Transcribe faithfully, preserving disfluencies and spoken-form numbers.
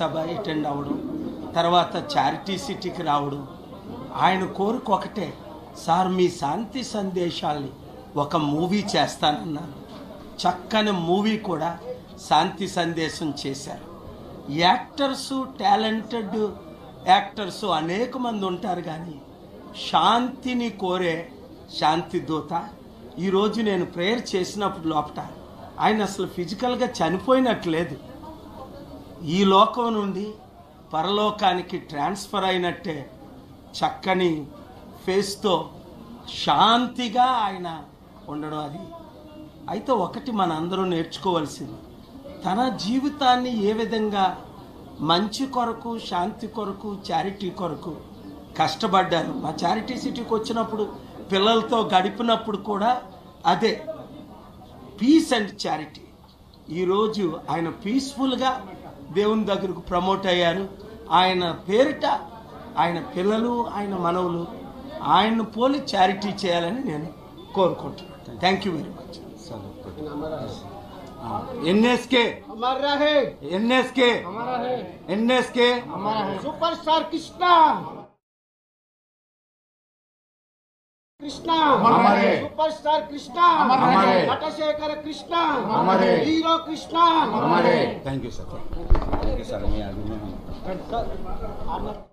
సభ attend అవడం తర్వాత charity సిటీకి రావడం ఆయన కోరిక ఒకటే, సార్ మీ శాంతి సందేశాలని ఒక మూవీ చేస్తానన్నారు. చక్కని మూవీ కూడా శాంతి సందేశం చేశారు. యాక్టర్సు టాలెంటెడ్ యాక్టర్సు అనేక మంది ఉంటారు, కానీ శాంతిని కోరే శాంతి దూత. ఈరోజు నేను ప్రేయర్ చేసినప్పుడు లోపట ఆయన అసలు ఫిజికల్గా చనిపోయినట్లేదు, ఈ లోకం నుండి పరలోకానికి ట్రాన్స్ఫర్ అయినట్టే చక్కని ఫేస్తో శాంతిగా ఆయన ఉండడం. అది అయితే ఒకటి మనందరూ నేర్చుకోవాల్సింది, తన జీవితాన్ని ఏ విధంగా మంచి కొరకు శాంతి కొరకు చారిటీ కొరకు కష్టపడ్డారు. మా చారిటీ సిటీకి వచ్చినప్పుడు పిల్లలతో గడిపినప్పుడు కూడా అదే పీస్ అండ్ చారిటీ. ఈరోజు ఆయన పీస్ఫుల్గా దేవుని దగ్గరకు ప్రమోట్ అయ్యారు. ఆయన పేరిట ఆయన పిల్లలు ఆయన మనవులు ఆయన్ను పోలి చారిటీ చేయాలని నేను కోరుకుంటున్నాను. Thank you very much. NSK NSK NSK super star Krishna Krishna हमारे सुपरस्टार कृष्णा हमारे नटशेखर कृष्णा हमारे हीरो कृष्णा हमारे. Thank you sir, thank you sir. मैं आदमी हूं.